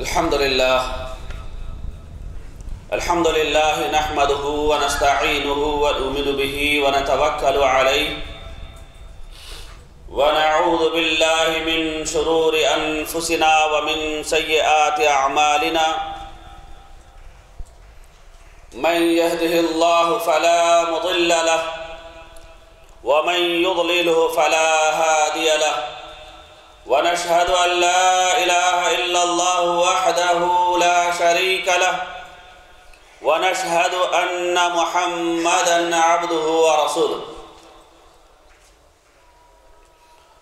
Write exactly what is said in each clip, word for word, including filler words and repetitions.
الحمد لله الحمد لله نحمده ونستعينه ونؤمن به ونتوكل عليه ونعوذ بالله من شرور أنفسنا ومن سيئات أعمالنا من يهده الله فلا مضل له ومن يضلله فلا هادي له ونشهد أن لا إله إلا الله وحده لا شريك له ونشهد أن محمدًا عبده ورسوله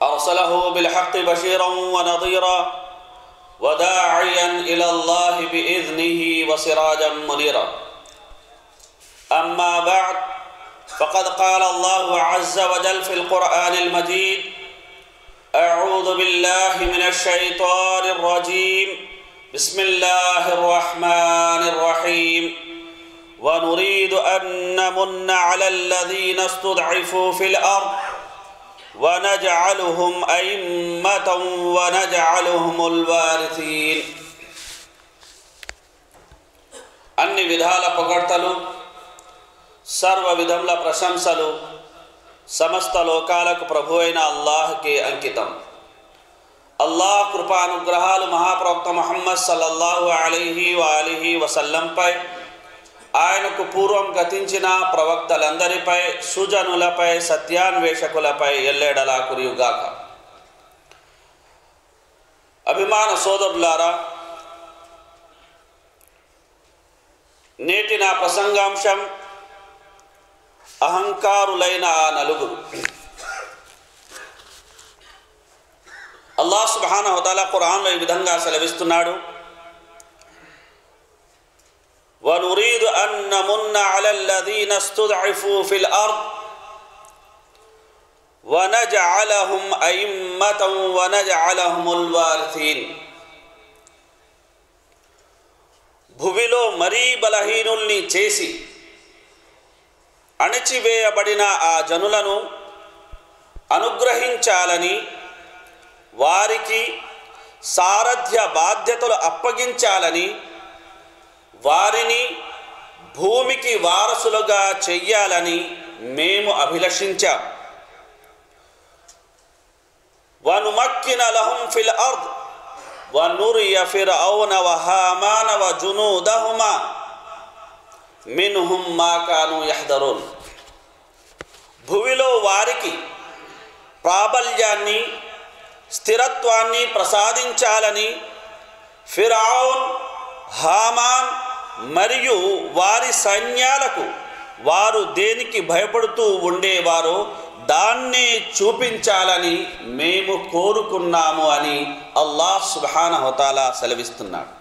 أرسله بالحق بشيرًا ونظيرًا وداعيًا إلى الله بإذنه وسراجًا منيرًا أما بعد فقد قال الله عز وجل في القرآن المجيد أعوذ بالله من الشيطان الرجيم بسم الله الرحمن الرحيم ونريد أن نمن على الذين استضعفوا في الأرض ونجعلهم أئمة ونجعلهم الوارثين అన్ని విధాల పగడ్తలు సర్వ విధముల ప్రశంసలు సమస్త లోకాలకు ప్రభువైన అల్లాహ్‌కే అంకితం. అల్లాహ్ కృపానుగ్రహాలు మహాప్రవక్త ముహమ్మద్ సల్లల్లాహు అలైహి వఆలిహి వసల్లంపై, ఆయనకు పూర్వం గతించిన ప్రవక్తలందరిపై, సుజనులపై, సత్యాన్వేషకులపై ఎల్లెడలా కురియుగాక. అభిమాన సోదరులారా, నేటి నా ప్రసంగాంశం అహంకారులైన ఆ నలుగురు. అల్లాహ్ సుబ్హానహు వ తఆలా ఖురాన్లో ఈ విధంగా సెలవిస్తున్నాడు, వనురీదు అన్ నమున్న అలల్లదీన ఇస్తుద్ఇఫు ఫిల్ అర్ద్ వనజఅలహుం అయిమ్మతౌ వనజఅలహుముల్ వారిసిన్. భూమిలో మరీ బలహీనుల్ని చేసి అణచివేయబడిన ఆ జనులను అనుగ్రహించాలని, వారికి సారథ్య బాధ్యతలు అప్పగించాలని, వారిని భూమికి వారసులుగా చెయ్యాలని మేము అభిలషించాం. వనుమక్కిన లహుం ఫిల్ అర్ద్ వనురియ ఫిర్ఔన వహామాన వజునూదహుమా మిన్హుమ్ మా కాను యహ్దరూన్. భూమిలో వారికి ప్రాబల్యాన్ని, స్థిరత్వాన్ని ప్రసాదించాలని ఫిర్ఔన్, హామాన్ మరియు వారి సైన్యాలకు వారు దేనికి భయపడుతూ ఉండేవారో దాన్ని చూపించాలని మేము కోరుకున్నాము అని అల్లాహ్ సుబ్హానహు వ తఆలా సెలవిస్తున్నాడు.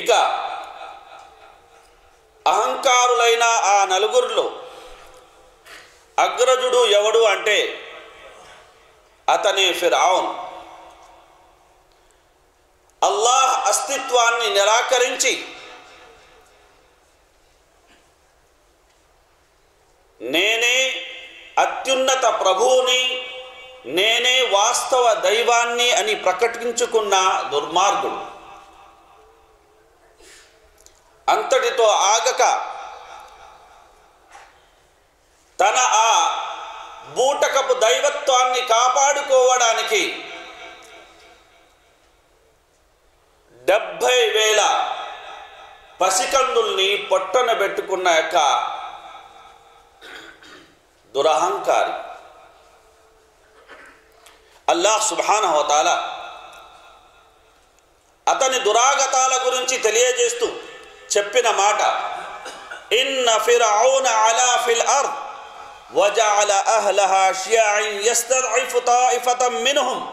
ఇక అహంకారులైన ఆ నలుగురిలో అగ్రజుడు ఎవడు అంటే అతనే ఫిర్ఔన్. అల్లాహ్ అస్తిత్వాన్ని నిరాకరించి, నేనే అత్యున్నత ప్రభువుని, నేనే వాస్తవ దైవాన్ని అని ప్రకటించుకున్న దుర్మార్గుడు. అంతటితో ఆగక తన ఆ బూటకపు దైవత్వాన్ని కాపాడుకోవడానికి డెబ్భై వేల పసికందుల్ని పొట్టన పెట్టుకున్న యొక్క దురహంకారి అల్లాహ్ సుబ్హానహు వ తఆలా అతని దురాగతాల గురించి తెలియజేస్తూ చెప్పిన మాట, ఇన్న ఫిర్ఔన అలా ఫిల్ అర్ద్ వజఅల అహ్లహా షియఅన్ యస్తద్ఇఫు తాయిఫతం మిన్హుమ్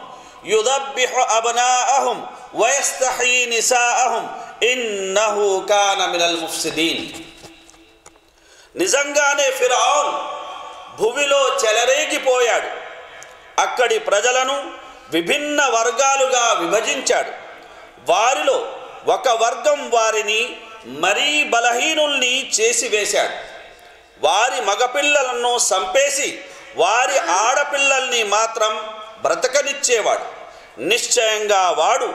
యుదబ్బిహు అబ్నాఅహుమ్ వయస్తహయి నిసాఅహుమ్ ఇన్నహు కాన మినల్ ముఫ్సిదీన్. నిజంగానే ఫిర్ఔన్ భూమిలో చెలరేగిపోయాడు. అక్కడి ప్రజలను విభిన్న వర్గాలుగా విభజించాడు. వారిలో ఒక వర్గం వారిని మరీ బలహీనుల్ని చేసివేశాడు. వారి మగపిల్లలను సంపేసి వారి ఆడపిల్లల్ని మాత్రం బ్రతకనిచ్చేవాడు. నిశ్చయంగా వాడు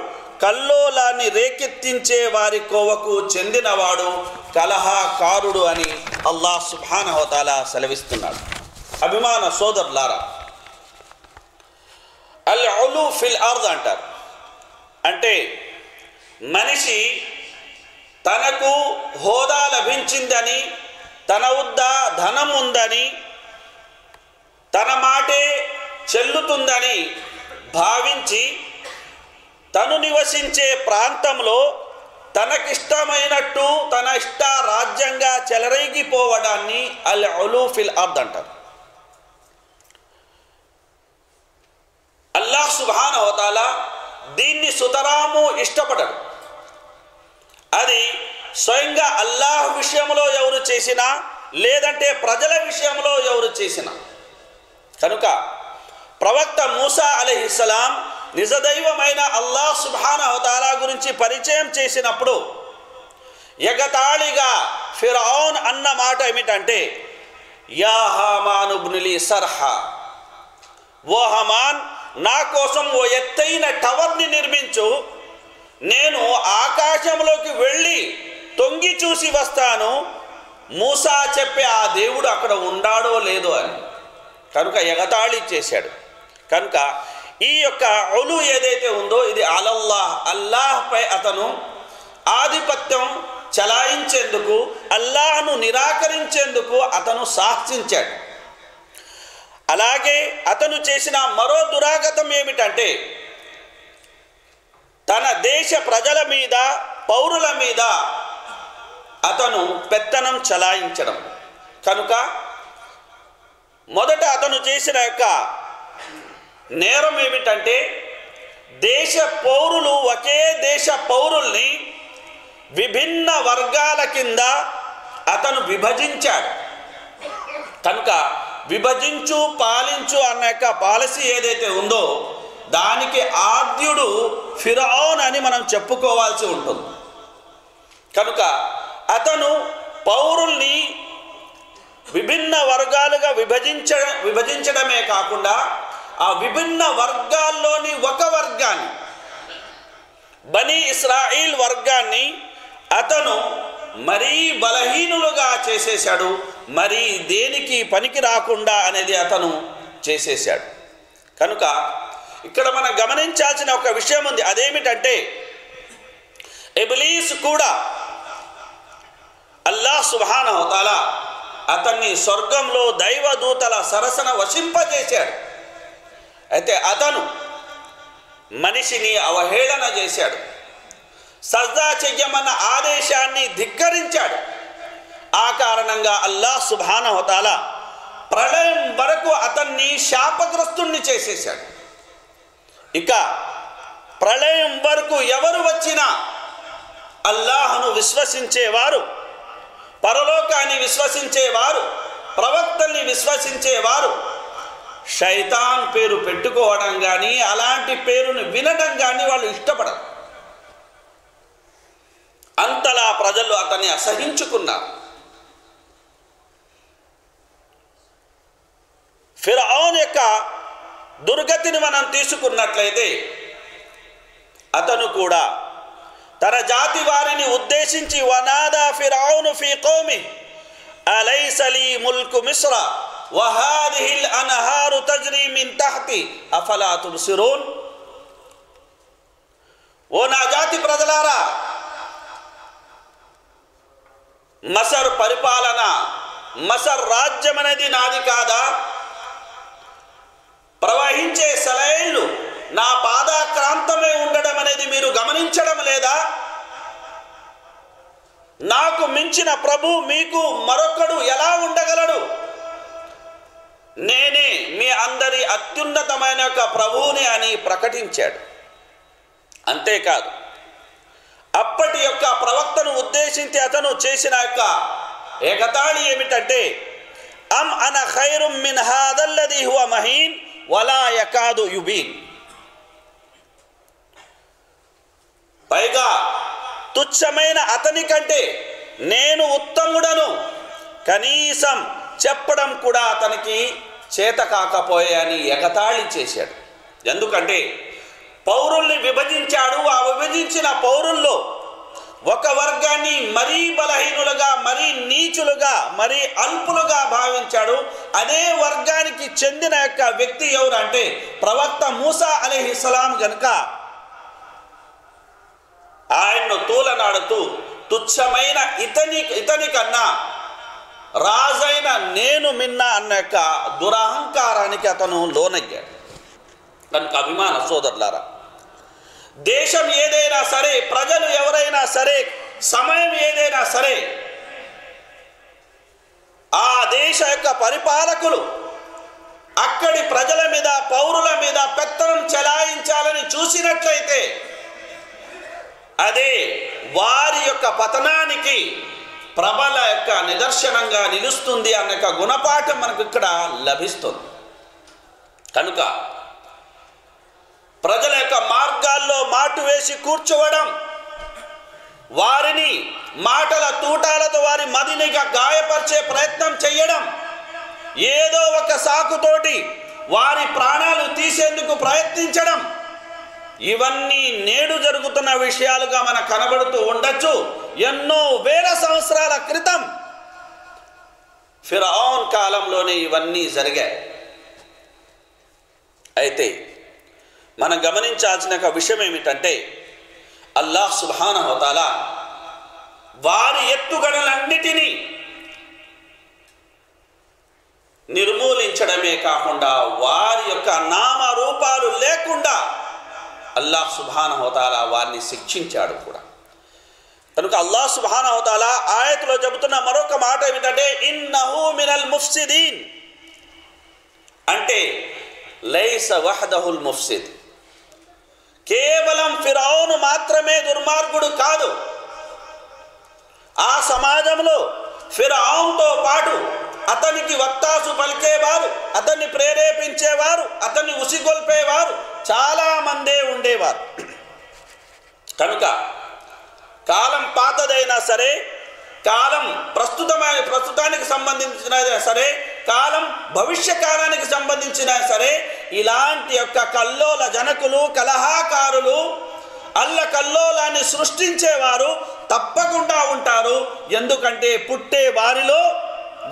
కల్లోలాన్ని రేకెత్తించే వారి కోవకు చెందినవాడు కలహకారుడు అని అల్లాహ్ సుబ్హానహు వ తఆలా సెలవిస్తున్నాడు. అభిమాన సోదరులారా, అల్ ఉలూ ఫిల్ అర్ద్ అంటారు. అంటే మనిషి తనకు హోదా లభించిందని, తన వద్ద ధనం ఉందని, తన మాటే చెల్లుతుందని భావించి తను నివసించే ప్రాంతంలో తనకిష్టమైనట్టు తన ఇష్ట రాజ్యంగా చెలరేగిపోవడాన్ని అల్ ఉలూ ఫిల్ అర్ద్ అంటారు. అల్లాహ్ సుబ్హానహు వ తఆలా దీన్ని సుతరాము ఇష్టపడడు. అది స్వయంగా అల్లాహ్ విషయంలో ఎవరు చేసినా, లేదంటే ప్రజల విషయంలో ఎవరు చేసినా. కనుక ప్రవక్త మూసా అలైహిస్సలాం నిజదైవమైన అల్లాహ్ సుబ్హానహు వ తఆలా గురించి పరిచయం చేసినప్పుడు ఎగతాళిగా ఫిరౌన్ అన్న మాట ఏమిటంటే, యా హామాను ఇబ్నులీ సర్హా, ఓ హమాన్ నా కోసం ఓ ఎత్తైన టవర్ని నిర్మించు, నేను ఆకాశంలోకి వెళ్ళి తొంగి చూసి వస్తాను, మూసా చెప్పే ఆ దేవుడు అక్కడ ఉన్నాడో లేదో అని. కనుక ఎగతాళి చేశాడు. కనుక ఈ యొక్క ఉలూ ఏదైతే ఉందో ఇది అలల్లాహ్, అల్లాహ్పై అతను ఆధిపత్యం చలాయించేందుకు, అల్లాహ్ను నిరాకరించేందుకు అతను సాహసించాడు. అలాగే అతను చేసిన మరో దురాగతం ఏమిటంటే, తన దేశ ప్రజల మీద, పౌరుల మీద అతను పెత్తనం చలాయించడం. కనుక మొదట అతను చేసిన యొక్క నేరం ఏమిటంటే, దేశ పౌరులు, ఒకే దేశ పౌరుల్ని విభిన్న వర్గాల కింద అతను విభజించాడు. కనుక విభజించు పాలించు అన్న యొక్క పాలసీ ఏదైతే ఉందో దానికి ఆద్యుడు ఫిరౌన్ అని మనం చెప్పుకోవాల్సి ఉంటుంది. కనుక అతను పౌరుల్ని విభిన్న వర్గాలుగా విభజించ విభజించడమే కాకుండా ఆ విభిన్న వర్గాల్లోని ఒక వర్గాన్ని, బనీ ఇస్రాయిల్ వర్గాన్ని అతను మరీ బలహీనులుగా చేసేశాడు, మరీ దేనికి పనికి రాకుండా అనేది అతను చేసేశాడు. కనుక ఇక్కడ మనం గమనించాల్సిన ఒక విషయం ఉంది. అదేమిటంటే, ఇబ్లీస్ కూడా అల్లాహ్ సుబ్హానహు వ తఆలా అతన్ని స్వర్గంలో దైవదూతల సరసన వశింపజేశాడు. అయితే అతను మనిషిని అవహేళన చేశాడు, సజ్దా చెయ్యమన్న ఆదేశాన్ని ధిక్కరించాడు. ఆ కారణంగా అల్లాహ్ సుబ్హానహు వ తఆలా ప్రళయం వరకు అతన్ని శాపగ్రస్తుణ్ణి చేసేశాడు. ఇక ప్రళయం వరకు ఎవరు వచ్చినా అల్లాహ్ను విశ్వసించేవారు, పరలోకాన్ని విశ్వసించేవారు, ప్రవక్తల్ని విశ్వసించేవారు శైతాన్ పేరు పెట్టుకోవడం కానీ, అలాంటి పేరును వినడం కానీ వాళ్ళు ఇష్టపడరు. అంతలా ప్రజలు అతన్ని అసహించుకున్నారు. ఫిరౌన్ యొక్క దుర్గతిని మనం తీసుకున్నట్లయితే, అతను కూడా తన జాతి వారిని ఉద్దేశించి వనాదా ఫిరౌను ఫీ కౌమి అలైస లీ ముల్కు మిస్ర వహాదిహిల్ అన్హారు తజ్రీ మిన్ తహ్తి అఫలా తుబ్సిరూన్, ఓ నా జాతి ప్రజలారా, మసర్ పరిపాలన, మసర్ రాజ్యం అనేది నాది కాదా? ప్రవహించే సెలైళ్ళు నా పాదాక్రాంతమే ఉండడం అనేది మీరు గమనించడం లేదా? నాకు మించిన ప్రభు మీకు మరొకడు ఎలా ఉండగలడు? నేనే మీ అందరి అత్యున్నతమైన యొక్క ప్రభువుని అని ప్రకటించాడు. అంతేకాదు, అప్పటి యొక్క ప్రవక్తను ఉద్దేశించి అతను చేసిన యొక్క ఏకతాళి ఏమిటంటే, అమ్ అన ఖైరుమ్ మిన్ హాదల్లదీ హువ మహీన్ వలా యకాదు యుబీన్, పైగా తుచ్చమైన అతని కంటే నేను ఉత్తముడను, కనీసం చెప్పడం కూడా అతనికి చేత కాకపోయాని ఎగతాళి చేశాడు. ఎందుకంటే పౌరుల్ని విభజించాడు. ఆ విభజించిన పౌరుల్లో ఒక వర్గాన్ని మరీ బలహీనులుగా, మరీ నీచులుగా, మరీ అల్పులుగా భావించాడు. అదే వర్గానికి చెందిన యొక్క వ్యక్తి ఎవరు అంటే ప్రవక్త మూసా అలైహిస్సలాం గనుక ఆయన్ను తూలనాడుతూ తుచ్చమైన ఇతని ఇతని కన్నా రాజైన నేను మిన్న అన్న యొక్క దురహంకారానికి అతను లోనయ్యాడు. కనుక అభిమాన సోదరులారా, దేశం ఏదైనా సరే, ప్రజలు ఎవరైనా సరే, సమయం ఏదైనా సరే, ఆ దేశ యొక్క పరిపాలకులు అక్కడి ప్రజల మీద, పౌరుల మీద పెత్తనం చెలాయించాలని చూసినట్లయితే అదే వారి యొక్క పతనానికి ప్రబల యొక్క నిదర్శనంగా నిలుస్తుంది అన్న యొక్క గుణపాఠం మనకు ఇక్కడ లభిస్తుంది. కనుక ప్రజల యొక్క మార్గాల్లో మాటు వేసి కూర్చోవడం, వారిని మాటల తూటాలతో వారి మదినిగా గాయపరిచే ప్రయత్నం చేయడం, ఏదో ఒక సాకుతోటి వారి ప్రాణాలు తీసేందుకు ప్రయత్నించడం, ఇవన్నీ నేడు జరుగుతున్న విషయాలుగా మనకు కనబడుతూ ఉండొచ్చు. ఎన్నో వేల సంవత్సరాల క్రితం ఫిరౌన్ కాలంలోనే ఇవన్నీ జరిగాయి. అయితే మనం గమనించాల్సిన విషయం ఏమిటంటే, అల్లాహ్ సుబ్హానహు వ తఆలా వారి ఎత్తుగడలన్నిటినీ నిర్మూలించడమే కాకుండా వారి యొక్క నామరూపాలు లేకుండా అల్లాహ్ సుబ్హానహు వ తఆలా వారిని శిక్షించాడు కూడా. కనుక అల్లాహ్ సుబ్హానహు వ తఆలా ఆయతులో చెబుతున్న మరొక మాట ఏమిటంటే, ఇన్నహు మినల్ ముఫ్సిదీన్ అంటే లైస వహదహుల్ ముఫ్సిద్, కేవలం ఫిరౌను మాత్రమే దుర్మార్గుడు కాదు, ఆ సమాజంలో ఫిరౌన్తో పాటు అతనికి వత్తాసు పలికేవారు, అతన్ని ప్రేరేపించేవారు, అతన్ని ఉసిగొల్పేవారు చాలామందే ఉండేవారు. కనుక కాలం పాతదైనా సరే, కాలం ప్రస్తుతమైన ప్రస్తుతానికి సంబంధించిన సరే, కాలం భవిష్యకాలానికి సంబంధించిన సరే, ఇలాంటి యొక్క కల్లోల జనకులు, కలహాకారులు, అల్ల కల్లోలాన్ని సృష్టించేవారు తప్పకుండా ఉంటారు. ఎందుకంటే పుట్టే వారిలో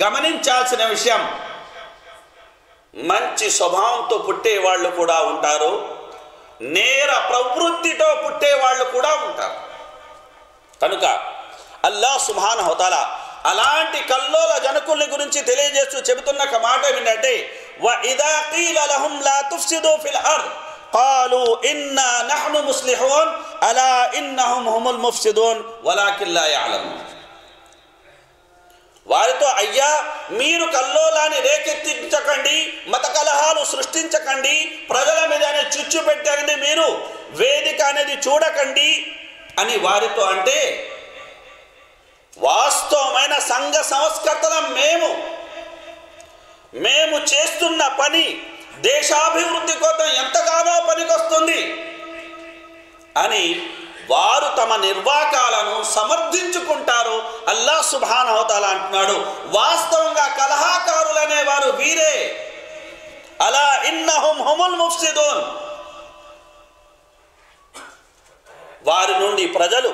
గమనించాల్సిన విషయం, మంచి స్వభావంతో పుట్టేవాళ్ళు కూడా ఉంటారు, నేర ప్రవృత్తితో పుట్టేవాళ్ళు కూడా ఉంటారు. కనుక అల్లాహ్ సుబ్హానహు వ తఆలా అలాంటి కల్లోల జనకుల్ని గురించి తెలియజేస్తూ చెబుతున్న మాట ఏంటంటే, వఇదా ఖీల లహుం లా తుఫ్సిదు ఫిల్ అర్ద్ ఖాలూ ఇన్నా నహ్ను ముస్లిహూన్ అలా ఇన్నహుం హుముల్ ముఫ్సిదూన్ వలాకిన్ లా యఅలమూన్. వారితో, అయ్యా మీరు కల్లోలాన్ని రేకెత్తించకండి, మత కలహాలు సృష్టించకండి, ప్రజల మీద చుచ్చు పెట్టండి, మీరు వేదిక అనేది చూడకండి అని వారితో అంటే, వాస్తవమైన సంఘ సంస్కర్తల మేము మేము చేస్తున్న పని దేశాభివృద్ధి కోసం ఎంతగానో పనికొస్తుంది అని వారు తమ నిర్వాకాలను సమర్థించుకుంటారు. అల్లాహ్ సుబ్హానహు వ తఆలా అంటున్నాడు, వాస్తవంగా కలహాకారులనే వారు వీరే. అలా ఇన్నహుం హుముల్ ముఫ్సిదూన్, వారి నుండి ప్రజలు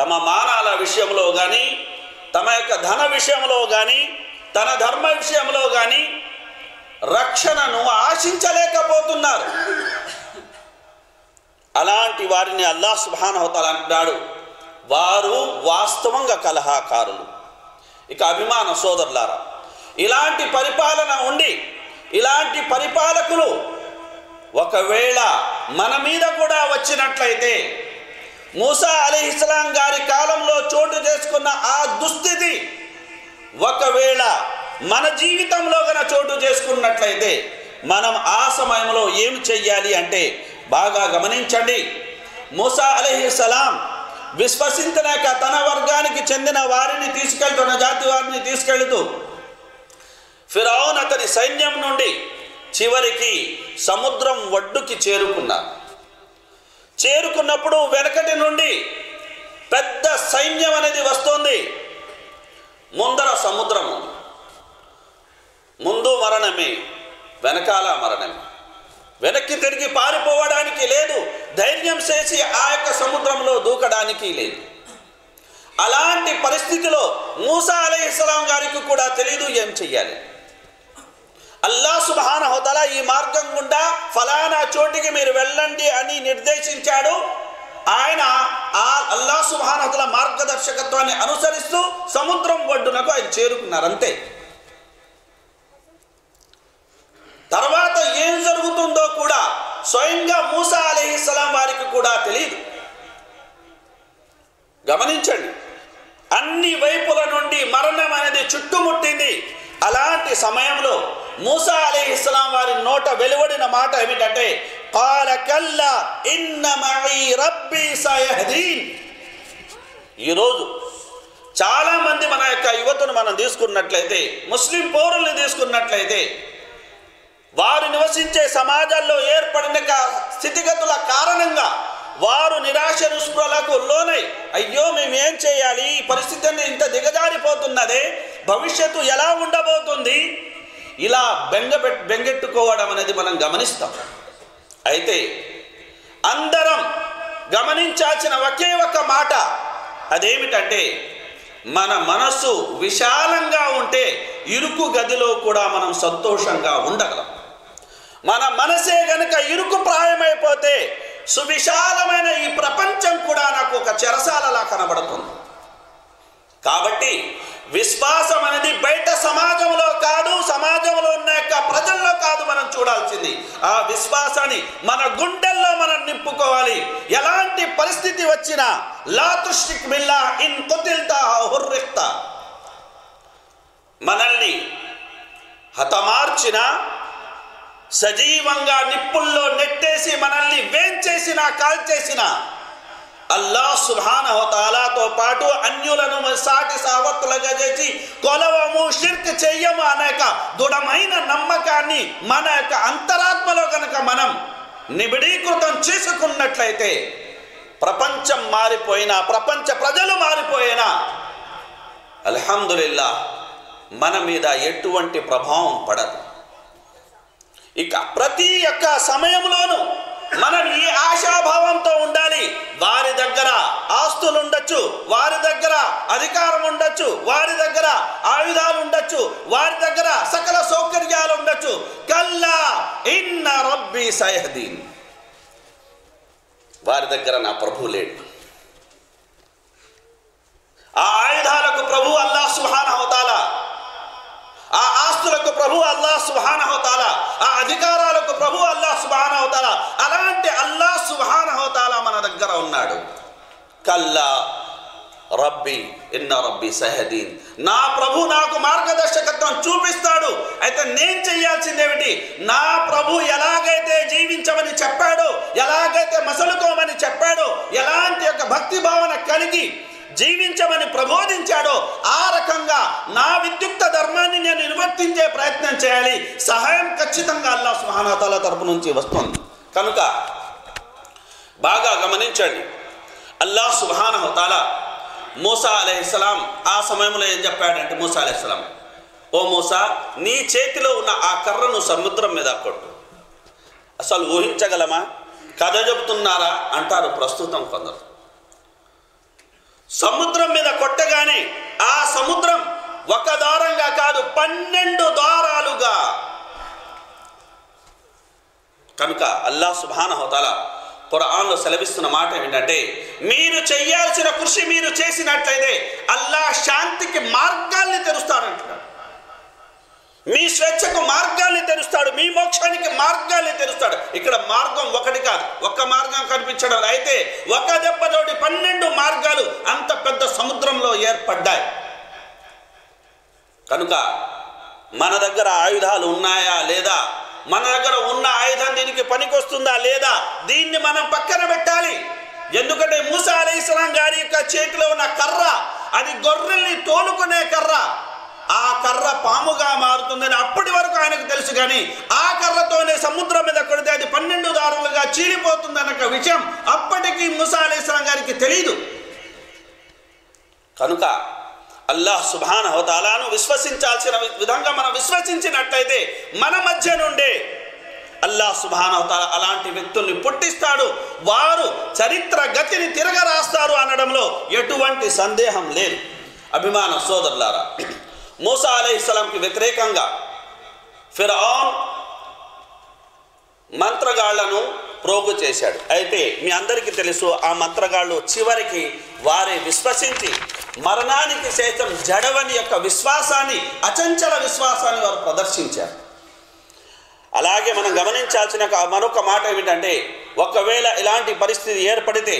తమ మానాల విషయంలో కానీ, తమ యొక్క ధన విషయంలో కానీ, తన ధర్మ విషయంలో కానీ రక్షణను ఆశించలేకపోతున్నారు. అలాంటి వారిని అల్లాహ్ సుబ్హానహు వ తఆలా అంటున్నాడు, వారు వాస్తవంగా కలహాకారులు. ఇక అభిమాన సోదరులారా, ఇలాంటి పరిపాలన ఉండి, ఇలాంటి పరిపాలకులు ఒకవేళ మన మీద కూడా వచ్చినట్లయితే, మూసా అలైహిస్సలాం గారి కాలంలో చోటు చేసుకున్న ఆ దుస్థితి ఒకవేళ మన జీవితంలో గన చోటు చేసుకున్నట్లయితే మనం ఆ సమయంలో ఏం చెయ్యాలి అంటే బాగా గమనించండి. మూసా అలైహిస్సలాం విశ్వసించలేక తన వర్గానికి చెందిన వారిని తీసుకెళ్తూ, తన జాతి వారిని తీసుకెళ్తూ ఫిరౌన్ అతని సైన్యం నుండి చివరికి సముద్రం ఒడ్డుకి చేరుకున్నారు. చేరుకున్నప్పుడు వెనకటి నుండి పెద్ద సైన్యం అనేది వస్తుంది, ముందర సముద్రము, ముందు మరణమే, వెనకాల మరణమే. వెనక్కి తిరిగి పారిపోవడానికి లేదు, ధైర్యం చేసి ఆ యొక్క సముద్రంలో దూకడానికి లేదు. అలాంటి పరిస్థితిలో మూసా అలైహిస్సలాం గారికి కూడా తెలియదు ఏం చెయ్యాలి. అల్లాహ్ సుబ్హానహు వ తఆలా ఈ మార్గం గుండా ఫలానా చోటికి మీరు వెళ్ళండి అని నిర్దేశించాడు. ఆయన ఆ అల్లాహ్ సుబ్హానహు వ తఆలా మార్గదర్శకత్వాన్ని అనుసరిస్తూ సముద్రం ఒడ్డునకు ఆయన చేరుకున్నారు. అంతే. తర్వాత ఏం జరుగుతుందో కూడా స్వయంగా మూసా అలైహిస్సలాం వారికి కూడా తెలియదు. గమనించండి, అన్ని వైపుల నుండి మరణం అనేది చుట్టుముట్టింది. అలాంటి సమయంలో మూసా అలైహిస్సలాం వారి నోట వెలువడిన మాట ఏమిటంటే, ఖాల కల్లా ఇన్న మఈ రబ్బీ సయహ్దీన్. ఈరోజు చాలామంది మన యొక్క యువతను మనం తీసుకున్నట్లయితే, ముస్లిం పౌరుల్ని తీసుకున్నట్లయితే, వారు నివసించే సమాజాల్లో ఏర్పడిన స్థితిగతుల కారణంగా వారు నిరాశ నిస్పృహలకు లోనై, అయ్యో మేమేం చేయాలి, ఈ పరిస్థితి ఇంత దిగజారిపోతున్నదే, భవిష్యత్తు ఎలా ఉండబోతుంది, ఇలా బెంగబె బెంగెట్టుకోవడం అనేది మనం గమనిస్తాం. అయితే అందరం గమనించాల్సిన ఒకే ఒక మాట, అదేమిటంటే మన మనస్సు విశాలంగా ఉంటే ఇరుకు గదిలో కూడా మనం సంతోషంగా ఉండగలం. మన మనసే గనక ఇరుకు ప్రాయమైపోతే సువిశాలమైన ఈ ప్రపంచం కూడా నాకు ఒక చెరసాలలా కనబడుతుంది. కాబట్టి విశ్వాసం అనేది బయట సమాజంలో కాదు, సమాజంలో ఉన్న యొక్క ప్రజల్లో కాదు మనం చూడాల్సింది. ఆ విశ్వాసాన్ని మన గుండెల్లో మనం నింపుకోవాలి. ఎలాంటి పరిస్థితి వచ్చినా లా తుష్రిక్ బిల్లాహ్ ఇన్ కుతిల్తా హుర్రిక్తా, మనల్ని హతమార్చిన, సజీవంగా నిప్పుల్లో నెట్టేసి మనల్ని వేంచేసిన, కాల్చేసిన అల్లాహ్ సుబ్హానహు వ తఆలాతో పాటు అన్యులను సాటి సావత్తులుగా చేసి కొలవము, షిర్క్ చెయ్యము అనేక దృఢమైన నమ్మకాన్ని మన యొక్క అంతరాత్మలో కనుక మనం నిబిడీకృతం చేసుకున్నట్లయితే ప్రపంచం మారిపోయినా, ప్రపంచ ప్రజలు మారిపోయినా అల్హమ్దులిల్లాహ్ మన మీద ఎటువంటి ప్రభావం పడదు. ఇక ప్రతి యొక్క సమయంలోనూ మనం ఈ ఆశాభావంతో ఉండాలి. వారి దగ్గర ఆస్తులు ఉండొచ్చు, వారి దగ్గర అధికారం ఉండొచ్చు, వారి దగ్గర ఆయుధాలు ఉండొచ్చు, వారి దగ్గర సకల సౌకర్యాలు ఉండొచ్చు. కల్లా ఇన్న రబ్బీ సయహ్దీన్. వారి దగ్గర నా ప్రభు లేడు. ఆ ఆయుధాలకు ప్రభు అల్లాహ్ సుబ్హానహు వ తఆలా, ఆ ఆస్తులకు ప్రభు అల్లాహ్ సుబ్హానహు వ తఆలా, ఆ అధికారాలకు ప్రభు అల్లాహ్ సుబ్హానహు వ తఆలా. అలాంటి అల్లాహ్ సుబ్హానహు వ తఆలా మన దగ్గర ఉన్నాడు. కల్లా రబ్బీ ఇన్న రబ్బీ సయహ్దీన్. నా ప్రభు నాకు మార్గదర్శకత్వం చూపిస్తాడు. అయితే నేను చేయాల్సింది ఏమిటి? నా ప్రభు ఎలాగైతే జీవించమని చెప్పాడో, ఎలాగైతే మసలుకోమని చెప్పాడో, ఎలాంటి యొక్క భక్తి భావన కలిగి జీవించమని ప్రబోధించాడో ఆ రకంగా నా విద్యుక్త ధర్మాన్ని నేను నిర్వర్తించే ప్రయత్నం చేయాలి. సహాయం ఖచ్చితంగా అల్లాహ్ సుబ్హానహు వ తఆలా తరపు నుంచి వస్తుంది. కనుక బాగా గమనించండి, అల్లాహ్ సుబ్హానహు వ తఆలా మూసా అలైహిస్సలాం ఆ సమయంలో ఏం చెప్పాడంటే, మూసా అలైహిస్సలాం, ఓ మూసా, నీ చేతిలో ఉన్న ఆ కర్రను సముద్రం మీద కొట్టు. అసలు ఊహించగలమా? కథ చెబుతున్నారా అంటారు ప్రస్తుతం కొందరు. సముద్రం మీద కొట్టగానే ఆ సముద్రం ఒక దారంగా కాదు, పన్నెండు దారాలుగా. కనుక అల్లాహ్ సుబ్హానహు వ తఆలా ఖురాన్లో సెలవిస్తున్న మాట ఏంటంటే, మీరు చేయాల్సిన కృషి మీరు చేసినట్లయితే అల్లాహ్ శాంతికి మార్గాల్ని తెరుస్తాడంటున్నాడు. మీ స్వేచ్ఛకు మార్గాల్ని తెరుస్తాడు, మీ మోక్షానికి మార్గాల్ని తెరుస్తాడు. ఇక్కడ మార్గం ఒకటి కాదు, ఒక్క మార్గం కనిపించడం. అయితే ఒక దెబ్బతోటి పన్నెండు మార్గాలు అంత పెద్ద సముద్రంలో ఏర్పడ్డాయి. కనుక మన దగ్గర ఆయుధాలు ఉన్నాయా లేదా, మన దగ్గర ఉన్న ఆయుధం దీనికి పనికొస్తుందా లేదా, దీన్ని మనం పక్కన పెట్టాలి. ఎందుకంటే మూసా అలైహిస్సలాం గారి యొక్క చేతిలో ఉన్న కర్ర అది గొర్రెల్ని తోలుకునే కర్ర. ఆ కర్ర పాముగా మారుతుందని అప్పటి వరకు ఆయనకు తెలుసు. కానీ ఆ కర్రతోనే సముద్రం మీద కొడితే అది పన్నెండు దారులుగా చీలిపోతుందన్న విషయం అప్పటికి మూసా అలైహిస్సలాం గారికి తెలియదు. కనుక అల్లాహ్ సుబ్హానహు వ తఆలాను విశ్వసించాల్సిన విధంగా మనం విశ్వసించినట్లయితే మన మధ్య నుండే అల్లాహ్ సుబ్హానాహు వ తఆలా అలాంటి వ్యక్తుల్ని పుట్టిస్తాడు వారు చరిత్ర గతిని తిరగరాస్తారు అనడంలో ఎటువంటి సందేహం లేదు అభిమాన సోదరులారా మూసా అలైహిస్సలాంకి వ్యతిరేకంగా ఫిర్ఆన్ మంత్రగాళ్లను ప్రోగు చేశాడు అయితే మీ అందరికీ తెలుసు ఆ మంత్రగాళ్లు చివరికి వారే విశ్వసించి మరణానికి సైతం జడవని యొక్క విశ్వాసాన్ని అచంచల విశ్వాసాన్ని వారు ప్రదర్శించారు అలాగే మనం గమనించాల్సిన మరొక మాట ఏమిటంటే ఒకవేళ ఇలాంటి పరిస్థితి ఏర్పడితే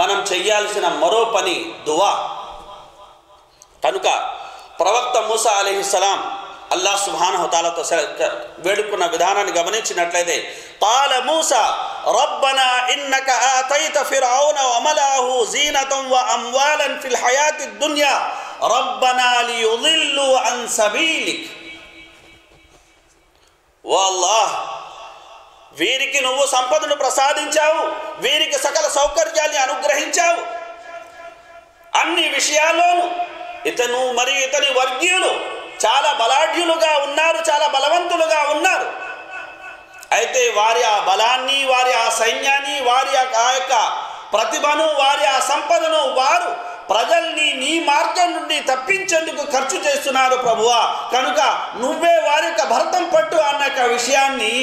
మనం చేయాల్సిన మరో పని దువా కనుక ప్రవక్త మూసా అలైహిస్సలాం అల్లాహ్ సుబ్హానాహు వ తఆలాతో వేడుకున్న విధానాన్ని గమనించినట్లయితే قال موسى ربنا إنك آتيت فرعون وملأه زينة وأموالا في الحياة الدنيا ربنا ليضلوا عن سبيلك والله వీరికి నువ్వు సంపదను ప్రసాదించావు వీరికి సకల సౌకర్యాలను అనుగ్రహించావు అన్ని విషయాల్లోనూ ఇతను మరి ఇతని వర్గీయులు చాలా బలాఢ్యులుగా ఉన్నారు చాలా బలవంతులుగా ఉన్నారు అయితే వారి ఆ బలాన్ని వారి ఆ సైన్యాన్ని వారి యొక్క ప్రతిభను వారి ఆ సంపదను వారు ప్రజల్ని నీ మార్గం నుండి తప్పించేందుకు ఖర్చు చేస్తున్నారు ప్రభువా కనుక నువ్వే వారి యొక్క భరతం పట్టు అన్న విషయాన్ని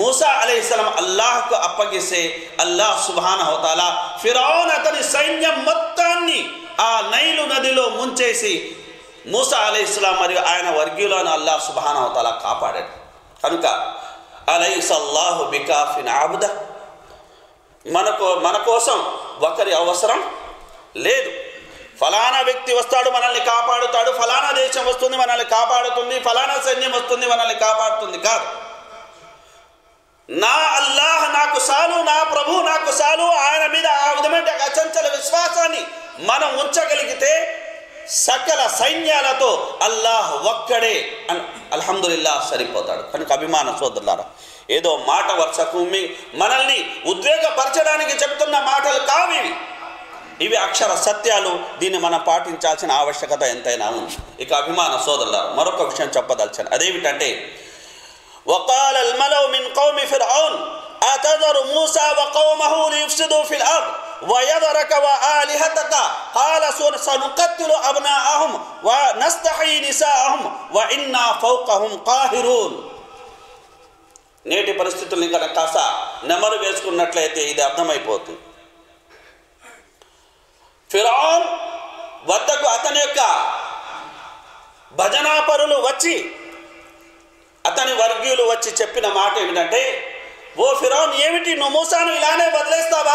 మూసా అలైహిస్సలాం అల్లాహ్కు అప్పగిస్తే అల్లాహ్ సుబ్హానాహు వ తఆలా ఫిర్ఆన్ అతని సైన్యం మొత్తాన్ని ఆ నైలు నదిలో ముంచేసి మూసా అలైహిస్సలాం మరియు ఆయన వర్గీయులను అల్లాహ్ సుబ్హానాహు వ తఆలా కాపాడాడు కనుక అలైసల్లాహు బికాఫిన్ అబ్ద మనకు మన కోసం ఒకరి అవసరం లేదు ఫలానా వ్యక్తి వస్తాడు మనల్ని కాపాడుతాడు ఫలానా దేశం వస్తుంది మనల్ని కాపాడుతుంది ఫలానా సైన్యం వస్తుంది మనల్ని కాపాడుతుంది కాదు నా అల్లాహ్ నాకు సాలు నా ప్రభు నాకు సాలు ఆయన మీద ఆ విధమైన అచంచల విశ్వాసాన్ని మనం ఉంచగలిగితే సకల సైన్యాలతో అల్లాహ్ ఒక్కడే అని అల్హమ్దులిల్లాహ్ సరిపోతాడు కనుక అభిమాన సోదరులారా ఏదో మాట వరుసకు మీ మనల్ని ఉద్వేగపరచడానికి చెప్తున్న మాటలు కావివి ఇవి అక్షర సత్యాలు దీన్ని మనం పాటించాల్సిన ఆవశ్యకత ఎంతైనా ఉంది ఇక అభిమాన సోదరులారా మరొక విషయం చెప్పదలిచాను అదేమిటంటే وقال الملأ من قوم فرعون أتذر موسى وقومه ليفسدوا في الأرض ويذرك وآلهتك قال سنقتل أبناءهم ونستحيي نساءهم وإنا فوقهم قاهرون నేటి పరిస్థితుల్ని కనుక కాస్త నెమరు వేసుకున్నట్లయితే ఇది అర్థమైపోతుంది ఫిర్ఆన్ వద్దకు అతని యొక్క భజనాపరులు వచ్చి అతని వర్గీయులు వచ్చి చెప్పిన మాట ఏమిటంటే ఓ ఫిర్ఆన్ ఏమిటి నువ్వు మూసాను ఇలానే వదిలేస్తావా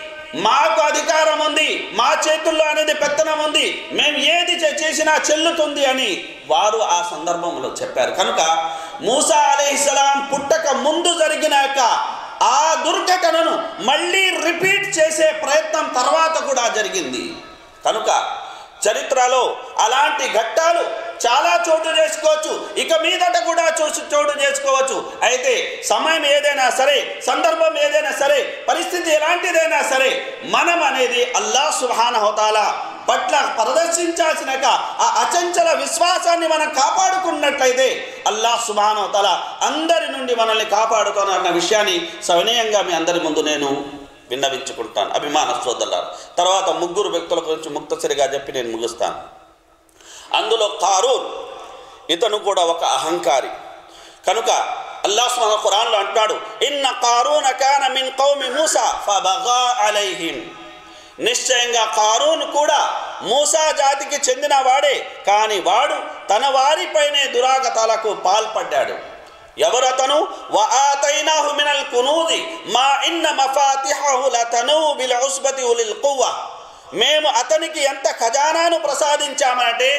మాకు అధికారం ఉంది మా చేతుల్లో అనేది పెత్తనం ఉంది మేము ఏది చేసినా చెల్లుతుంది అని వారు ఆ సందర్భంలో చెప్పారు కనుక మూసా అలైహిస్సలాం పుట్టక ముందు జరిగిన యొక్క ఆ దుర్ఘటనను మళ్ళీ రిపీట్ చేసే ప్రయత్నం తర్వాత కూడా జరిగింది కనుక చరిత్రలో అలాంటి ఘట్టాలు చాలా చోటు చేసుకోవచ్చు ఇక మీదట కూడా చూసి చోటు చేసుకోవచ్చు అయితే సమయం ఏదైనా సరే సందర్భం ఏదైనా సరే పరిస్థితి ఎలాంటిదైనా సరే మనం అనేది అల్లాహ్ సుబ్హానాహు వ తఆలా పట్ల ప్రదర్శించాల్సిన ఆ అచంచల విశ్వాసాన్ని మనం కాపాడుకున్నట్లయితే అల్లాహ్ సుబ్హానాహు వ తఆలా అందరి నుండి మనల్ని కాపాడుతానన్న విషయాన్ని సవినయంగా మీ అందరి ముందు నేను విన్నవించుకుంటాను అభిమాన సోదరులారా తర్వాత ముగ్గురు వ్యక్తుల గురించి ముక్తసరిగా చెప్పి నేను ముగిస్తాను అందులో ఖారూన్ ఇతను కూడా ఒక అహంకారి కనుక అల్లాహ్ సుబ్హానాహు వ తఆలా ఖురాన్లో అంటాడు ఇన్న ఖారూన కాన మిన్ ఖౌమి మూసా ఫబగా అలైహిమ్ నిశ్చయంగా ఖారూన్ కూడా మూసా జాతికి చెందిన వాడే కానీ వాడు తన వారిపైనే దురాగతాలకు పాల్పడ్డాడు ఎవరు అతను వఆతైనాహు మినల్ కునూది మా ఇన్న మఫాతిహహు లతనూ బిల్ ఉస్బతి ఉలిల్ ఖువ్వ మేము అతనికి ఎంత ఖజానాను ప్రసాదించామంటే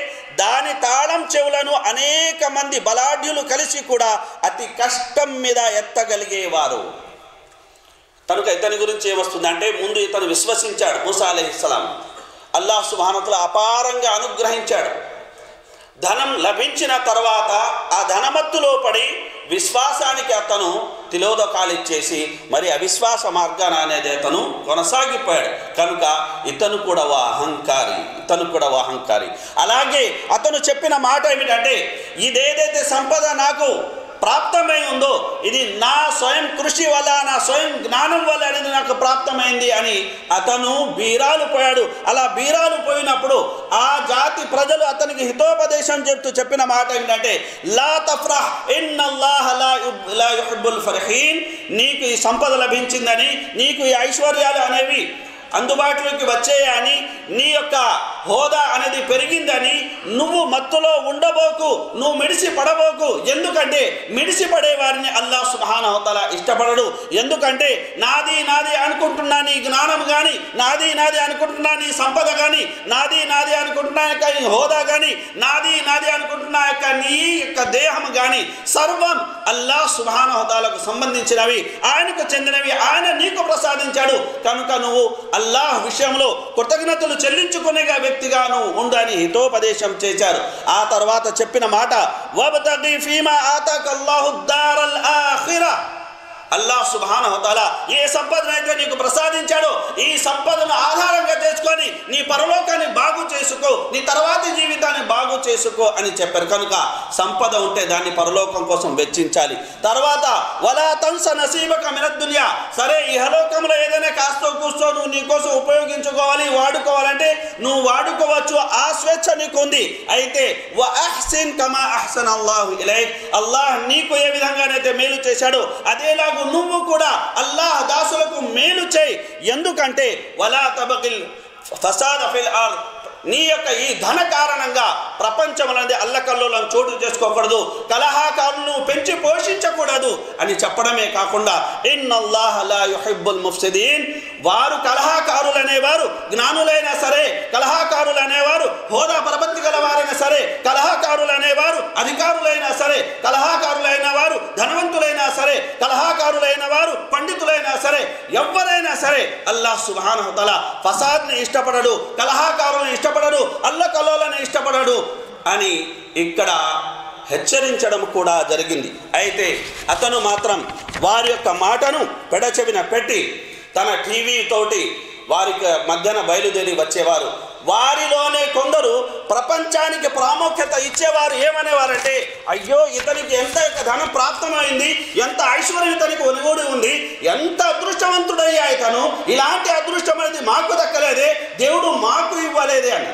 దాని తాళం చెవులను అనేక మంది బలాఢ్యులు కలిసి కూడా అతి కష్టం మీద ఎత్తగలిగేవారు కనుక ఇతని గురించి ఏమొస్తుందంటే ముందు ఇతను విశ్వసించాడు మూసా అలైహిస్సలాం అల్లాహ్ సుబ్హానాహు వ తఆలా అపారంగా అనుగ్రహించాడు ధనం లభించిన తర్వాత ఆ ధనమత్తులో పడి విశ్వాసానికి అతను తిలోదకాలు ఇచ్చేసి మరి అవిశ్వాస మార్గాన అనేది అతను కొనసాగిపోయాడు. కనుక ఇతను కూడా ఓ అహంకారి, ఇతను కూడా ఓ అహంకారి. అలాగే అతను చెప్పిన మాట ఏమిటంటే, ఇదేదైతే సంపద నాకు ప్రాప్తమై ఉందో ఇది నా స్వయం కృషి వల్ల, నా స్వయం జ్ఞానం వల్ల అనేది నాకు ప్రాప్తమైంది అని అతను బీరాలు పోయాడు. అలా బీరాలు పోయినప్పుడు ఆ జాతి ప్రజలు అతనికి హితోపదేశం చెప్తూ చెప్పిన మాట ఏంటంటే, లా తఫ్రహ్ ఇన్నల్లాహ లా యుహిబ్బుల్ ఫర్హీన్. నీకు ఈ సంపద లభించిందని, నీకు ఈ ఐశ్వర్యాలు అనేవి అందుబాటులోకి వచ్చేయని, నీ యొక్క హోదా అనేది పెరిగిందని నువ్వు మత్తులో ఉండబోకు, నువ్వు మిడిసి పడబోకు. ఎందుకంటే మిడిసి పడే వారిని అల్లాహ్ సుబ్హానహు వ తఆలా ఇష్టపడడు. ఎందుకంటే నాది నాది అనుకుంటున్నా నీ జ్ఞానం కానీ, నాది నాది అనుకుంటున్నా నీ సంపద కానీ, నాది నాది అనుకుంటున్నా యొక్క నీ హోదా కానీ, నాది నాది అనుకుంటున్నా యొక్క నీ యొక్క దేహం కానీ సర్వం అల్లాహ్ సుబ్హానహు వ తఆలాకు సంబంధించినవి, ఆయనకు చెందినవి, ఆయన నీకు ప్రసాదించాడు. కనుక నువ్వు అల్లాహ్ విషయంలో కృతజ్ఞతలు చెల్లించుకునే వ్యక్తిగాను ఉండని హితోపదేశం చేశారు. ఆ తర్వాత చెప్పిన మాట, వబ్తగి ఫీమా ఆతాకల్లాహు దారల్ ఆఖిరా. అల్లాహ్ సుబ్హానహు వ తఆలా ఏ సంపదనైతే నీకు ప్రసాదించాడో ఈ సంపదను ఆధారంగా చేసుకొని నీ పరలోకాన్ని బాగు చేసుకో, నీ తర్వాతి జీవితాన్ని బాగు చేసుకో అని చెప్పారు. కనుక సంపద ఉంటే దాన్ని పరలోకం కోసం వెచ్చించాలి. తర్వాత వలా తన్స నసీబక మినద్ దునియా. సరే ఇహలోకంలో ఏదైనా కాస్తో కూర్చో నువ్వు నీకోసం ఉపయోగించుకోవాలి, వాడుకోవాలంటే నువ్వు వాడుకోవచ్చు, ఆ స్వేచ్ఛ నీకు ఉంది. అయితే వ అహ్సిన్ కమా అహ్సనల్లాహు ఇలైక్. అల్లాహ్ నీకు ఏ విధంగానైతే మేలు చేశాడో అదేలాగూ నువ్వు కూడా అల్లాహ్ దాసులకు మేలు చేయి. ఎందుకంటే వలా తబకిల్ ఫసాద ఫిల్ అర్ద్. నీ యొక్క ఈ ధన కారణంగా ప్రపంచం అనేది అల్లకల్లోలం చోటు చేసుకోకూడదు, కలహాకారులను పెంచి పోషించకూడదు అని చెప్పడమే కాకుండా ఇన్నల్లాహ లా యుహిబ్బుల్ ముఫ్సిదీన్. వారు కలహాకారులు అనేవారు జ్ఞానులైనా సరే, కలహాకారులు అనేవారు హోదా ప్రపత్తి గలవారైనా సరే, కలహాకారులు అనేవారు అధికారులైనా సరే, కలహాకారులైన వారు ధనవంతులైనా సరే, కలహాకారులైన వారు పండితులైనా సరే, ఎవరైనా సరే అల్లాహ్ సుబ్హానహు వ తఆలా ఫసాద్ని ఇష్టపడడు, కలహాకారులను ఇష్టపడడు, అల్లకల్లోలను ఇష్టపడడు అని ఇక్కడ హెచ్చరించడం కూడా జరిగింది. అయితే అతను మాత్రం వారి యొక్క మాటను పెడచెవిన పెట్టి తన టీవీ తోటి వారికి మధ్యన బయలుదేరి వచ్చేవారు. వారిలోనే కొందరు ప్రపంచానికి ప్రాముఖ్యత ఇచ్చేవారు. ఏమనేవారంటే, అయ్యో ఇతనికి ఎంత ధనం ప్రాప్తమైంది, ఎంత ఐశ్వర్యం ఇతనికి ఒలిగూడి ఉంది, ఎంత అదృష్టవంతుడయ్యా ఇతను, ఇలాంటి అదృష్టం అనేది మాకు దక్కలేదే, దేవుడు మాకు ఇవ్వలేదే అని.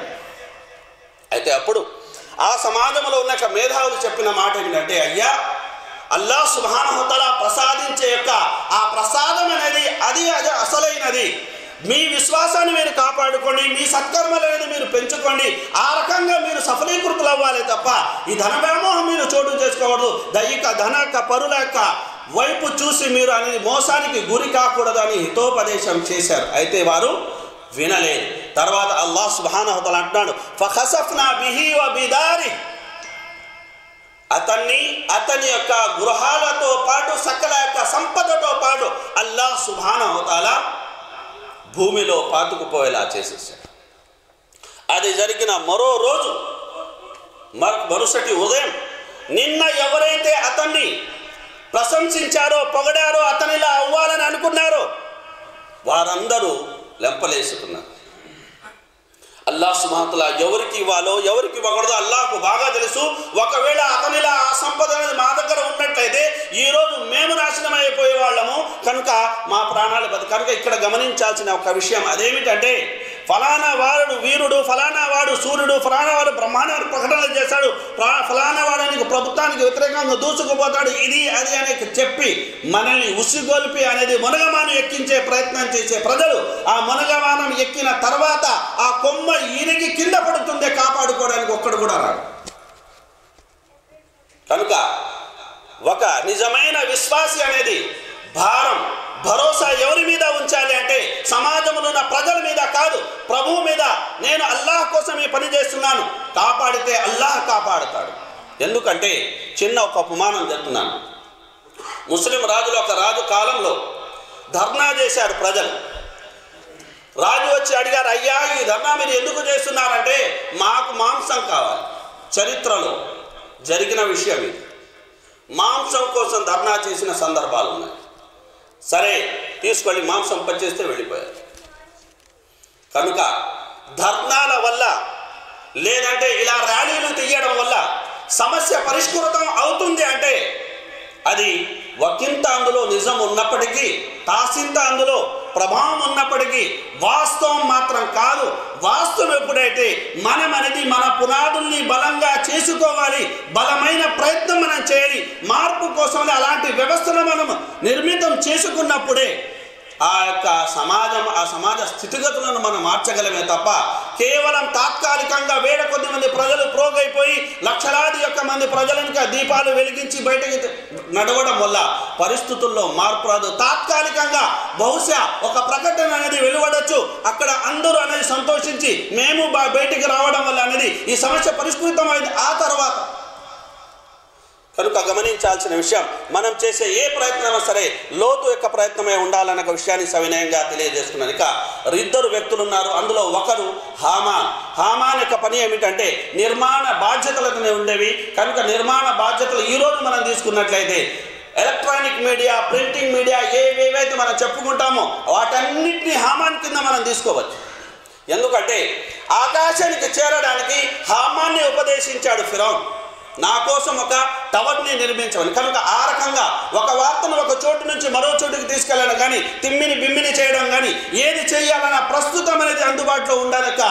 అయితే అప్పుడు ఆ సమాజంలో ఉన్న మేధావులు చెప్పిన మాట ఏంటంటే, అయ్యా అల్లాహ్ సుబ్హానహు వ తఆలా ప్రసాదించే యొక్క ఆ ప్రసాదం అనేది అది అది అసలైనది. మీ విశ్వాసాన్ని మీరు కాపాడుకోండి, మీ సత్కర్మలు అనేది మీరు పెంచుకోండి, ఆ రకంగా మీరు సఫలీకృతులు అవ్వాలి తప్ప ఈ ధన వ్యామోహం మీరు చోటు చేసుకోకూడదు, దైక ధనక పరులక వైపు చూసి మీరు అనేది మోసానికి గురి కాకూడదు అని హితోపదేశం చేశారు. అయితే వారు వినలేదు. తర్వాత అల్లాహ్ సుబ్హానహు వ తఆలా అంటున్నాడు, ఫఖసఫ్నా బిహి వ బిదారి. అతన్ని అతని యొక్క గృహాలతో పాటు సకల యొక్క సంపదతో పాటు అల్లాహ్ సుబ్హానహు వ తఆలా భూమిలో పాతుకుపోయేలా చేసేసాడు. అది జరిగిన మరో రోజు మర మరుసటి ఉదయం నిన్న ఎవరైతే అతన్ని ప్రశంసించారో, పొగడారో, అతనిలా అవ్వాలని అనుకున్నారో వారందరూ లెంపలేసుకున్నారు. అల్లాహ్ సుబ్హానహు వ తఆలా ఎవరికి ఇవ్వాలో ఎవరికి ఇవ్వకూడదో అల్లాహ్కు బాగా తెలుసు. ఒకవేళ అతనిలా ఆ సంపద అనేది మా దగ్గర ఉన్నట్లయితే ఈరోజు మేము నాశనం అయిపోయే వాళ్ళము, కనుక మా ప్రాణాలు బతి. కనుక ఇక్కడ గమనించాల్సిన ఒక విషయం అదేమిటంటే, ఫలానా వాడు వీరుడు, ఫలానా వాడు సూర్యుడు, ఫలానా వాడు బ్రహ్మాండ ప్రకటనలు చేశాడు, ఫలానా వాడు ప్రభుత్వానికి వ్యతిరేకంగా దూసుకుపోతాడు, ఇది అది అని చెప్పి మనల్ని ఉసిగొల్పి అనేది మునగమానం ఎక్కించే ప్రయత్నం చేసే ప్రజలు ఆ మునగమానం ఎక్కిన తర్వాత ఆ కొమ్మ ఈయనకి కింద పడుతుందే, కాపాడుకోవడానికి ఒక్కడు కూడా రాడు. కనుక ఒక నిజమైన విశ్వాసి అనేది భారం, భరోసా ఎవరి మీద ఉంచాలి అంటే సమాజంలో ఉన్న ప్రజల మీద కాదు, ప్రభువు మీద. నేను అల్లాహ్ కోసం ఈ పని చేస్తున్నాను, కాపాడితే అల్లాహ్ కాపాడుతాడు. ఎందుకంటే చిన్న ఒక ఉపమానం చెప్తున్నాను. ముస్లిం రాజుల ఒక రాజు కాలంలో ధర్నా చేశారు ప్రజలు. రాజు వచ్చి అడిగారు, అయ్యా ఈ ధర్నా మీరు ఎందుకు చేస్తున్నారంటే మాకు మాంసం కావాలి, చరిత్రలో జరిగిన విషయం ఇది. మాంసం కోసం ధర్నా చేసిన సందర్భాలు ఉన్నాయి. సరే తీసుకెళ్ళి మాంసం పనిచేస్తే వెళ్ళిపోయారు. కనుక ధర్నాల వల్ల లేదంటే ఇలా ర్యాలీలు తీయడం వల్ల సమస్య పరిష్కృతం అవుతుంది అంటే అది ఒకంత అందులో నిజం ఉన్నప్పటికీ, తాసింత అందులో ప్రభావం ఉన్నప్పటికీ వాస్తవం మాత్రం కాదు. వాస్తవం ఎప్పుడైతే మనమనేది మన పునాదుల్ని బలంగా చేసుకోవాలి, బలమైన ప్రయత్నం మనం చేయాలి, మార్పు కోసం అలాంటి వ్యవస్థను మనం నిర్మితం చేసుకున్నప్పుడే ఆ యొక్క సమాజం ఆ సమాజ స్థితిగతులను మనం మార్చగలమే తప్ప కేవలం తాత్కాలికంగా వేల కొద్ది మంది ప్రజలు ప్రోగైపోయి లక్షలాది యొక్క మంది ప్రజలను దీపాలు వెలిగించి బయటకి నడవడం వల్ల పరిస్థితుల్లో మార్పు రాదు. తాత్కాలికంగా బహుశా ఒక ప్రకటన అనేది వెలువడచ్చు, అక్కడ అందరూ అనేది సంతోషించి మేము బయటికి రావడం వల్ల అనేది ఈ సమస్య పరిష్కృతమైంది. ఆ తర్వాత కనుక గమనించాల్సిన విషయం, మనం చేసే ఏ ప్రయత్నమైనా సరే లోతు యొక్క ప్రయత్నమే ఉండాలన్న విషయాన్ని సవినయంగా తెలియజేస్తున్నాను. ఇక ఇద్దరు వ్యక్తులు ఉన్నారు. అందులో ఒకరు హామాన్. హామాన్ యొక్క పని ఏమిటంటే నిర్మాణ బాధ్యతలతోనే ఉండేవి. కనుక నిర్మాణ బాధ్యతలు ఈరోజు మనం తీసుకున్నట్లయితే ఎలక్ట్రానిక్ మీడియా, ప్రింటింగ్ మీడియా ఏవేవైతే మనం చెప్పుకుంటామో వాటన్నిటినీ హామాన్ కింద మనం తీసుకోవచ్చు. ఎందుకంటే ఆకాశానికి చేరడానికి హామాన్ని ఉపదేశించాడు ఫిరౌన్, నా కోసం ఒక టవర్ని నిర్మించమని. కనుక ఆ రకంగా ఒక వార్తను ఒక చోటు నుంచి మరో చోటుకి తీసుకెళ్ళడం కానీ, తిమ్మిని బిమ్మిని చేయడం కానీ, ఏది చేయాలన్నా ప్రస్తుతం అనేది అందుబాటులో ఉండనక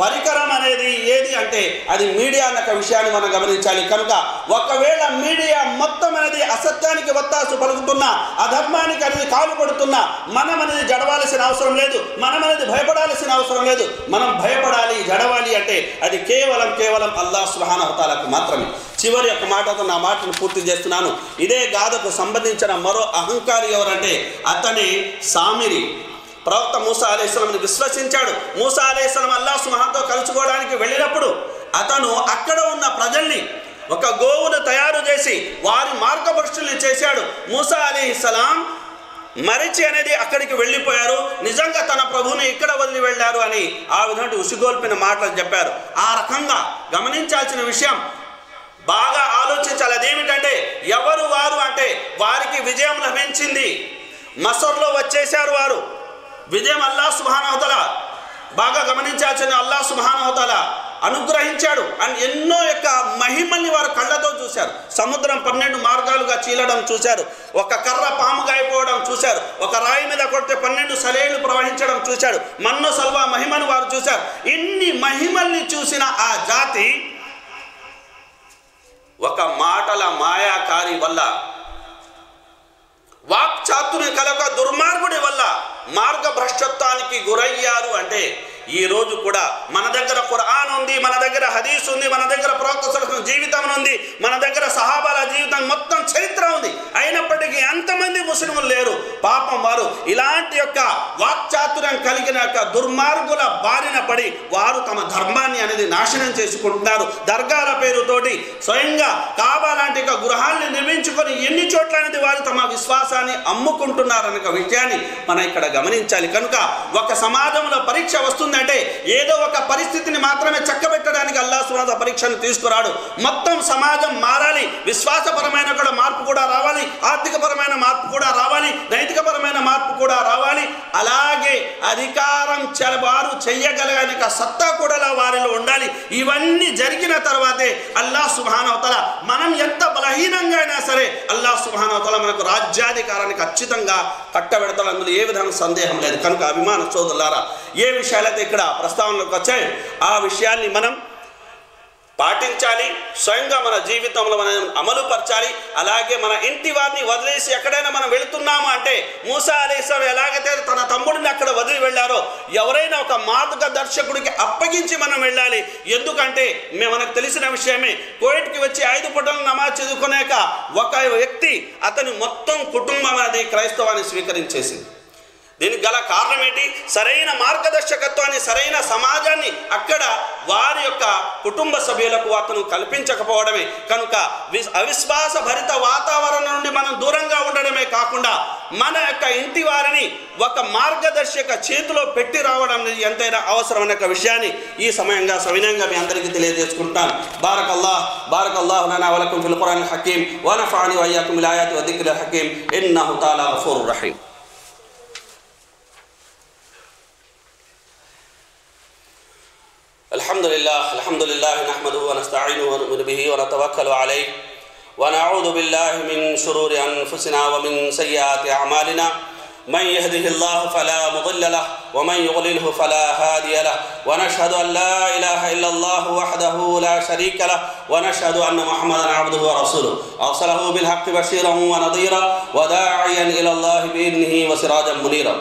పరికరం అనేది ఏది అంటే అది మీడియా అన్న విషయాన్ని మనం గమనించాలి. కనుక ఒకవేళ మీడియా మొత్తం అనేది అసత్యానికి వత్తాసు పలుకుతున్నా, అధర్మానికి అనేది కాలు పడుతున్నా మనం అనేది జడవాల్సిన అవసరం లేదు, మనం అనేది భయపడాల్సిన అవసరం లేదు. మనం భయపడాలి, జడవాలి అంటే అది కేవలం కేవలం అల్లాహ్ సుబ్హానహు వ తఆలాకు మాత్రమే. చివరి యొక్క మాటతో నా మాటను పూర్తి చేస్తున్నాను. ఇదే గాథకు సంబంధించిన మరో అహంకారి ఎవరంటే అతని సామిరి. ప్రవక్త మూసా అలైహిస్సలాంని విశ్వసించాడు. మూసా అలైహిస్సలాం అల్లాహ్ సుబ్హానహుతో కలుసుకోవడానికి వెళ్ళినప్పుడు అతను అక్కడ ఉన్న ప్రజల్ని ఒక గోవును తయారు చేసి వారి మార్గభ్రష్టుల్ని చేశాడు. మూసా అలైహిస్సలాం మరిచి అనేది అక్కడికి వెళ్ళిపోయారు. నిజంగా తన ప్రభువుని ఇక్కడ వదిలి వెళ్ళారు అని ఆ విధంగా ఉసిగోల్పిన మాటలు చెప్పారు. ఆ రకంగా గమనించాల్సిన విషయం, బాగా ఆలోచించాలి. అదేమిటంటే ఎవరు వారు అంటే వారికి విజయం లభించింది. మసర్లో వచ్చేశారు వారు. విజయం అల్లాహ్ సుబ్హానహు వ తఆలా బాగా గమనించాల్సిన అల్లాహ్ సుబ్హానహు వ తఆలా అనుగ్రహించాడు అని ఎన్నో యొక్క మహిమల్ని వారు కళ్ళతో చూశారు. సముద్రం పన్నెండు మార్గాలుగా చీలడం చూశారు. ఒక కర్ర పాముగా అయిపోవడం చూశారు. ఒక రాయి మీద కొడితే పన్నెండు సలేళ్లు ప్రవహించడం చూశాడు. మన్ను సల్వా మహిమను వారు చూశారు. ఇన్ని మహిమల్ని చూసిన ఆ జాతి ఒక మాటల మాయాకారి వల్ల, వాక్చాతుర్యం కలొక దుర్మార్గుడి వల్ల మార్గభ్రష్టత్వానికి గురయ్యారు. అంటే ఈరోజు కూడా మన దగ్గర ఖురాన్ ఉంది, మన దగ్గర హదీస్ ఉంది, మన దగ్గర ప్రవక్త జీవితం ఉంది, మన దగ్గర సహాబాల జీవితం మొత్తం చరిత్ర ఉంది. అయినప్పటికీ ఎంతమంది ముస్లింలు లేరు. పాపం వారు ఇలాంటి యొక్క వాక్చాతుర్యం కలిగిన యొక్క దుర్మార్గుల బారిన పడి వారు తమ ధర్మాన్ని అనేది నాశనం చేసుకుంటున్నారు. దర్గాల పేరుతోటి స్వయంగా కాబా లాంటి యొక్క గృహాన్ని నిర్మించుకొని ఎన్ని చోట్ల అనేది వారు తమ విశ్వాసాన్ని అమ్ముకుంటున్నారనే విషయాన్ని మనం ఇక్కడ గమనించాలి. కనుక ఒక సమాజంలో పరీక్ష వస్తుంది అంటే ఏదో ఒక పరిస్థితిని మాత్రమే చక్కబెట్టడానికి అల్లాహ్ సుబ్హానహు వ తఆలా పరీక్షను తీసుకురాడు. మొత్తం సమాజం మారాలి, విశ్వాసపరమైన కూడా మార్పు కూడా రావాలి, ఆర్థికపరమైన మార్పు కూడా రావాలి, నైతికపరమైన మార్పు కూడా రావాలి. అలాగే అధికారం వారు చేయగలిగిన సత్తా కూడా వారిలో ఉండాలి. ఇవన్నీ జరిగిన తర్వాతే అల్లాహ్ సుబ్హానహు వ తఆలా మనం ఎంత బలహీనంగా అయినా సరే అల్లాహ్ సుబ్హానహు వ తఆలా మనకు రాజ్యాధికారాన్ని ఖచ్చితంగా కట్టబెడతాడు. అందులో ఏ విధంగా సందేహం లేదు. కనుక అభిమాన సోదరులారా, ఏ విషయాలైతే ఇక్కడ ప్రస్తావనలోకి వచ్చాయి ఆ విషయాన్ని మనం పాటించాలి. స్వయంగా మన జీవితంలో మనం అమలు పరచాలి. అలాగే మన ఇంటి వారిని వదిలేసి ఎక్కడైనా మనం వెళుతున్నాము అంటే మూసా అలైహిస్సలాం ఎలాగైతే తన తమ్ముడిని అక్కడ వదిలి వెళ్ళారో ఎవరైనా ఒక మార్గదర్శకుడికి అప్పగించి మనం వెళ్ళాలి. ఎందుకంటే మేము మనకు తెలిసిన విషయమే, కోవిడ్కి వచ్చి ఐదు పూటలు నమాజ్ చదువుకునేక ఒక వ్యక్తి అతని మొత్తం కుటుంబం అనేది క్రైస్తవాన్ని స్వీకరించేసింది. దీనికి గల కారణం ఏంటి? సరైన మార్గదర్శకత్వాన్ని, సరైన సమాజాన్ని అక్కడ వారి యొక్క కుటుంబ సభ్యులకు అతను కల్పించకపోవడమే. కనుక అవిశ్వాస భరిత వాతావరణం నుండి మనం దూరంగా ఉండడమే మాత్రమే కాకుండా మన యొక్క ఇంటి వారిని ఒక మార్గదర్శక చేతిలో పెట్టి రావడం ఎంతైనా అవసరమైన విషయాన్ని ఈ సమయంగా సవినయంగా మీ అందరికీ తెలియజేసుకుంటాను. బారకల్లాహ్ బారకల్లాహు లనా వ లకుమ్ ఫిల్ ఖురానిల్ హకీమ్ వ నఫఅని వ ఇయ్యాకుమ్ బిల్ ఆయాతి వ దిక్రిల్ హకీమ్ ఇన్నహు తఆలా గఫూరుర్ రహీమ్. الحمد لله الحمد لله نحمده ونستعينه ونؤمن به ونتوكل عليه ونعوذ بالله من شرور أنفسنا ومن سيئات أعمالنا، من يهده الله فلا مضل له ومن يضلله فلا هادي له، ونشهد أن لا إله إلا الله وحده لا شريك له، ونشهد أن محمدا عبده ورسوله، أرسله بالحق بشيرا ونذيرا وداعيا إلى الله بإذنه وسراجا منيرا.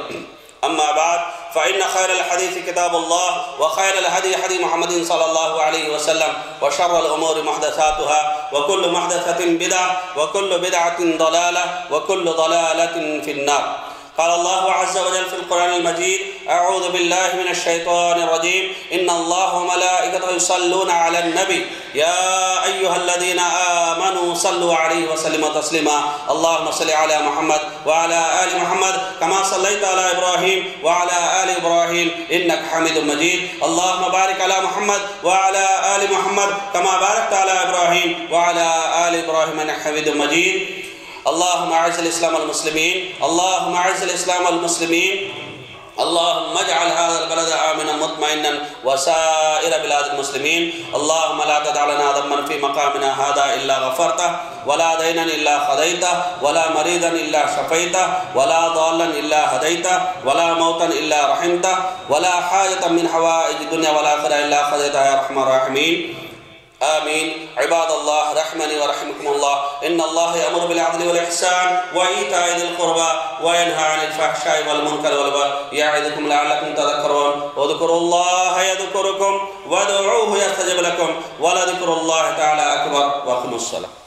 أما بعد فإن خير الحديث كتاب الله وخير الهدي هدي محمد صلى الله عليه وسلم وشر الأمور محدثاتها وكل محدثة بدعة وكل بدعة ضلالة وكل ضلالة في النار. قال الله عز وجل في القرآن المجيد: أعوذ بالله من الشيطان الرجيم، إن الله وملائكته يصلون على النبي يا أيها الذين آمنوا صلوا عليه وسلموا تسليما، اللهم صل على محمد وعلى آل محمد كما صليت على إبراهيم وعلى آل إبراهيم إنك حميد مجيد، اللهم بارك على محمد وعلى آل محمد كما باركت على إبراهيم وعلى آل إبراهيم إنك حميد مجيد. اللهم اعز الاسلام والمسلمين، اللهم اعز الاسلام والمسلمين، اللهم اجعل هذا البلد امنا مطمئنا وسائر بلاد المسلمين، اللهم لا تدع لنا ذنبا في مقامنا هذا الا غفرته، ولا دينا الا قضيته، ولا مريضا الا شفيته، ولا ضالا الا هديته، ولا موتا الا رحمته، ولا حاجه من حوائج الدنيا والاخره الا قضيتها يا ارحم الراحمين. آمين. عباد الله، رحمني ورحمكم الله، إن الله يأمر بالعدل والإحسان وإيتاء ذي القربى وينهى عن الفحشاء والمنكر والبغي يعظكم لعلكم تذكرون، واذكروا الله يذكركم وادعوه يستجب لكم، ولذكر الله تعالى أكبر، وأقيموا الصلاة.